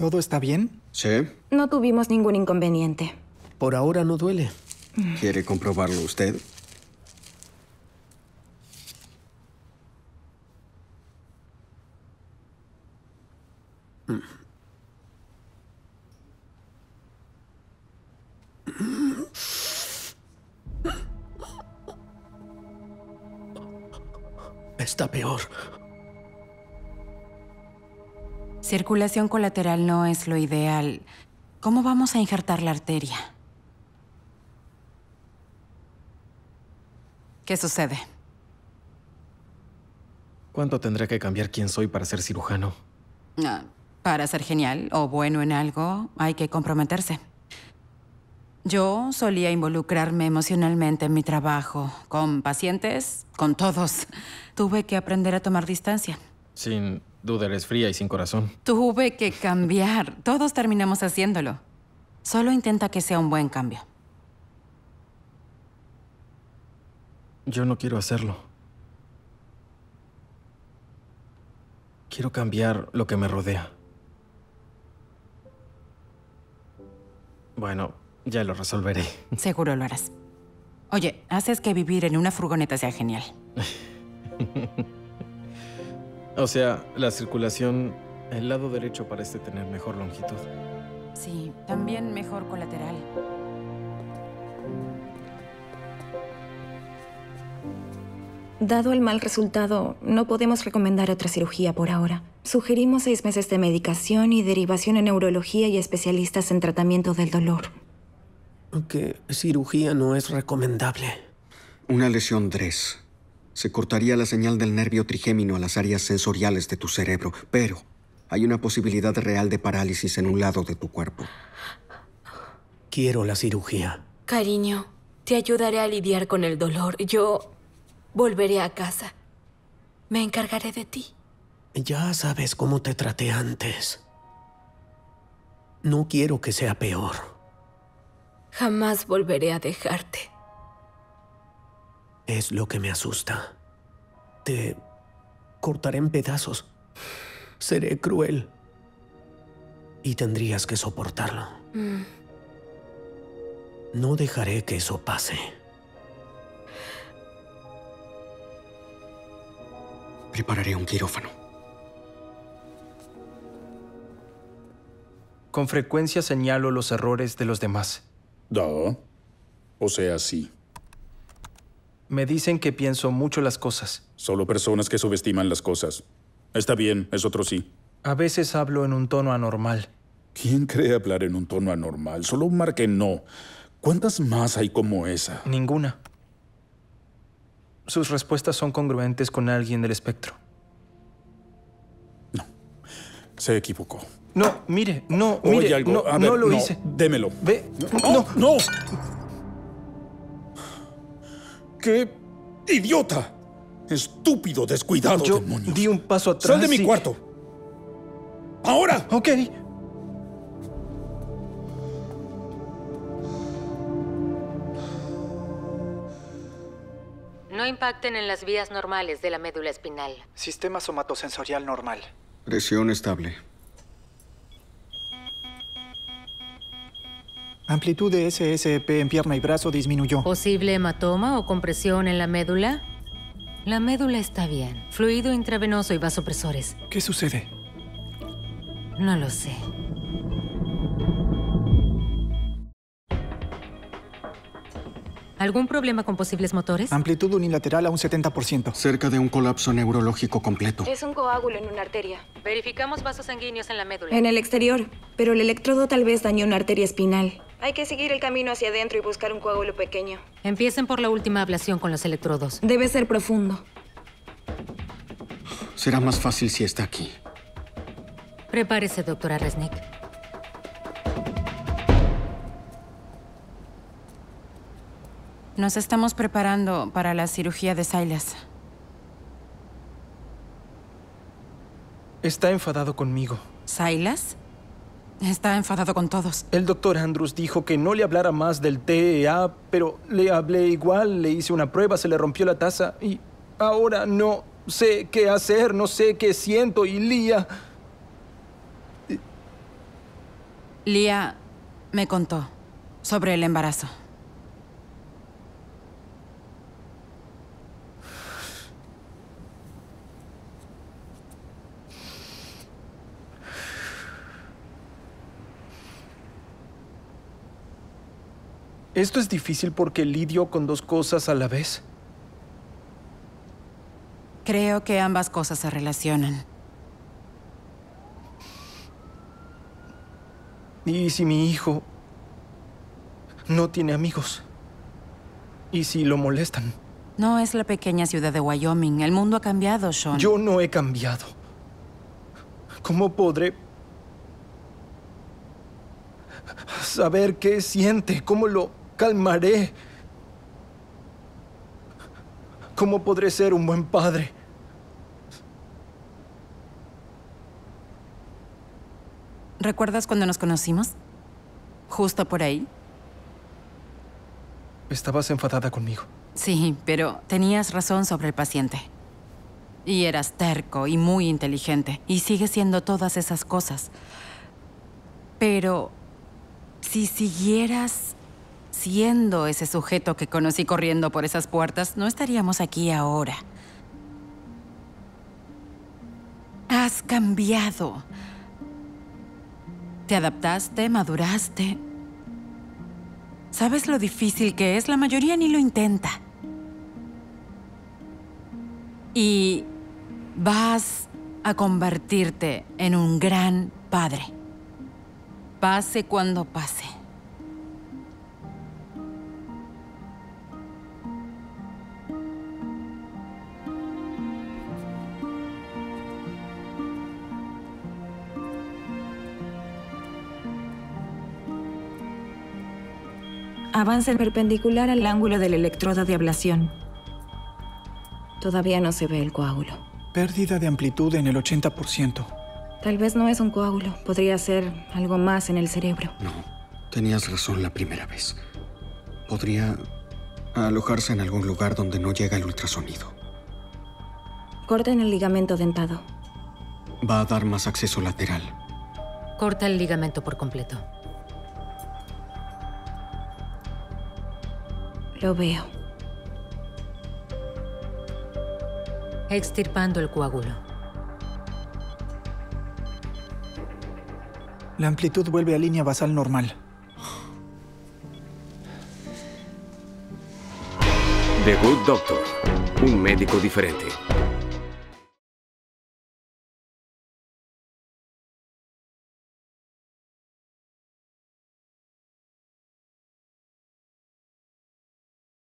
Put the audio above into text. ¿Todo está bien? Sí. No tuvimos ningún inconveniente. Por ahora no duele. ¿Quiere comprobarlo usted? Está peor. Circulación colateral no es lo ideal. ¿Cómo vamos a injertar la arteria? ¿Qué sucede? ¿Cuánto tendré que cambiar quién soy para ser cirujano? Para ser genial o bueno en algo, hay que comprometerse. Yo solía involucrarme emocionalmente en mi trabajo, con pacientes, con todos. Tuve que aprender a tomar distancia. Sin duda eres fría y sin corazón. Tuve que cambiar. Todos terminamos haciéndolo. Solo intenta que sea un buen cambio. Yo no quiero hacerlo. Quiero cambiar lo que me rodea. Bueno, ya lo resolveré. Seguro lo harás. Oye, haces que vivir en una furgoneta sea genial. O sea, la circulación, el lado derecho parece tener mejor longitud. Sí, también mejor colateral. Dado el mal resultado, no podemos recomendar otra cirugía por ahora. Sugerimos 6 meses de medicación y derivación en neurología y especialistas en tratamiento del dolor. Que cirugía no es recomendable. Una lesión 3. Se cortaría la señal del nervio trigémino a las áreas sensoriales de tu cerebro, pero hay una posibilidad real de parálisis en un lado de tu cuerpo. Quiero la cirugía. Cariño, te ayudaré a lidiar con el dolor. Yo volveré a casa. Me encargaré de ti. Ya sabes cómo te traté antes. No quiero que sea peor. Jamás volveré a dejarte. Es lo que me asusta. Te cortaré en pedazos. Seré cruel. Y tendrías que soportarlo. No dejaré que eso pase. Prepararé un quirófano. Con frecuencia señalo los errores de los demás. No, o sea, sí. Me dicen que pienso mucho las cosas. Solo personas que subestiman las cosas. Está bien, es otro sí. A veces hablo en un tono anormal. ¿Quién cree hablar en un tono anormal? Solo marque no. ¿Cuántas más hay como esa? Ninguna. Sus respuestas son congruentes con alguien del espectro. No, se equivocó. No, mire, no, mire. Oye, algo. No, no lo hice. Démelo. Ve. No, no. ¡Qué idiota! Estúpido, descuidado, demonio. Yo di un paso atrás. ¡Sal de mi cuarto! ¡Ahora! Ok. No impacten en las vías normales de la médula espinal. Sistema somatosensorial normal. Presión estable. Amplitud de SSEP en pierna y brazo disminuyó. ¿Posible hematoma o compresión en la médula? La médula está bien. Fluido intravenoso y vasopresores. ¿Qué sucede? No lo sé. ¿Algún problema con posibles motores? Amplitud unilateral a un 70%. Cerca de un colapso neurológico completo. Es un coágulo en una arteria. Verificamos vasos sanguíneos en la médula. En el exterior, pero el electrodo tal vez dañó una arteria espinal. Hay que seguir el camino hacia adentro y buscar un coágulo pequeño. Empiecen por la última ablación con los electrodos. Debe ser profundo. Será más fácil si está aquí. Prepárese, doctora Resnick. Nos estamos preparando para la cirugía de Silas. Está enfadado conmigo. ¿Silas? Está enfadado con todos. El doctor Andrews dijo que no le hablara más del TEA, pero le hablé igual, le hice una prueba, se le rompió la taza y ahora no sé qué hacer, no sé qué siento y Lía... Lía me contó sobre el embarazo. Esto es difícil porque lidio con dos cosas a la vez. Creo que ambas cosas se relacionan. ¿Y si mi hijo no tiene amigos? ¿Y si lo molestan? No es la pequeña ciudad de Wyoming. El mundo ha cambiado, Sean. Yo no he cambiado. ¿Cómo podré saber qué siente? ¿Cómo lo calmaré? ¿Cómo podré ser un buen padre? ¿Recuerdas cuando nos conocimos? Justo por ahí. Estabas enfadada conmigo. Sí, pero tenías razón sobre el paciente. Y eras terco y muy inteligente. Y sigues siendo todas esas cosas. Pero si siguieras siendo ese sujeto que conocí corriendo por esas puertas, no estaríamos aquí ahora. Has cambiado. Te adaptaste, maduraste. ¿Sabes lo difícil que es? La mayoría ni lo intenta. Y vas a convertirte en un gran padre. Pase cuando pase. Avanza en perpendicular al ángulo del electrodo de ablación. Todavía no se ve el coágulo. Pérdida de amplitud en el 80%. Tal vez no es un coágulo. Podría ser algo más en el cerebro. No, tenías razón la primera vez. Podría alojarse en algún lugar donde no llega el ultrasonido. Corta en el ligamento dentado. Va a dar más acceso lateral. Corta el ligamento por completo. Lo veo. Extirpando el coágulo. La amplitud vuelve a línea basal normal. The Good Doctor. Un médico diferente.